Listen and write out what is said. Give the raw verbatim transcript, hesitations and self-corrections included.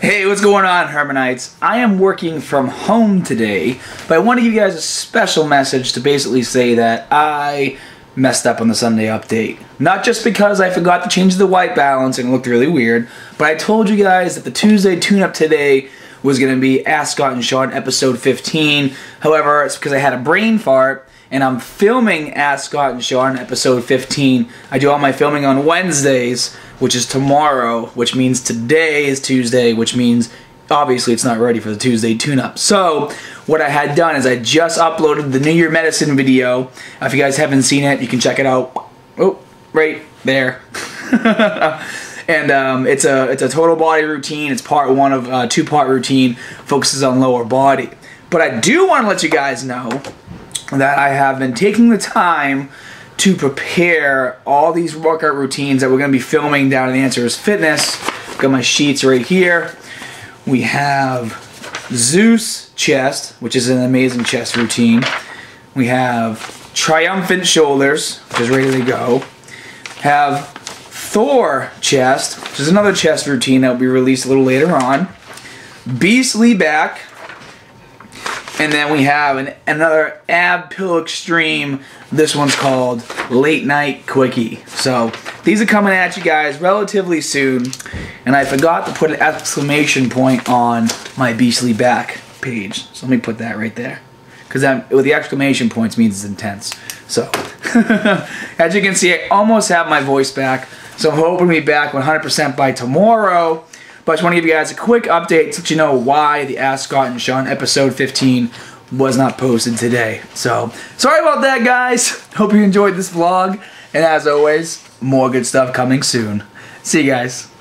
Hey, what's going on, Hermanites? I am working from home today, but I want to give you guys a special message to basically say that I messed up on the Sunday update. Not just because I forgot to change the white balance and it looked really weird, but I told you guys that the Tuesday tune-up today was going to be Ask Scott and Sean episode fifteen. However, it's because I had a brain fart and I'm filming Ask Scott and Sean episode fifteen. I do all my filming on Wednesdays, which is tomorrow, which means today is Tuesday, which means obviously it's not ready for the Tuesday tune-up. So what I had done is I just uploaded the New Year Medicine video. If you guys haven't seen it, you can check it out. Oh, right there. And um, it's a it's a total body routine. It's part one of a two-part routine, focuses on lower body. But I do want to let you guys know that I have been taking the time to prepare all these workout routines that we're going to be filming down at Answers Fitness. Got my sheets right here. We have Zeus Chest, which is an amazing chest routine. We have Triumphant Shoulders, which is ready to go. Have Thor Chest, which is another chest routine that will be released a little later on. Beastly Back. And then we have an, another Ab Pill Extreme. This one's called Late Night Quickie. So these are coming at you guys relatively soon. And I forgot to put an exclamation point on my Beastly Back page. So let me put that right there. Because with the exclamation points means it's intense. So as you can see, I almost have my voice back. So I'm hoping to be back one hundred percent by tomorrow. But I just want to give you guys a quick update to let you know why the Ask Scott and Sean episode fifteen was not posted today. So, sorry about that, guys. Hope you enjoyed this vlog. And as always, more good stuff coming soon. See you guys.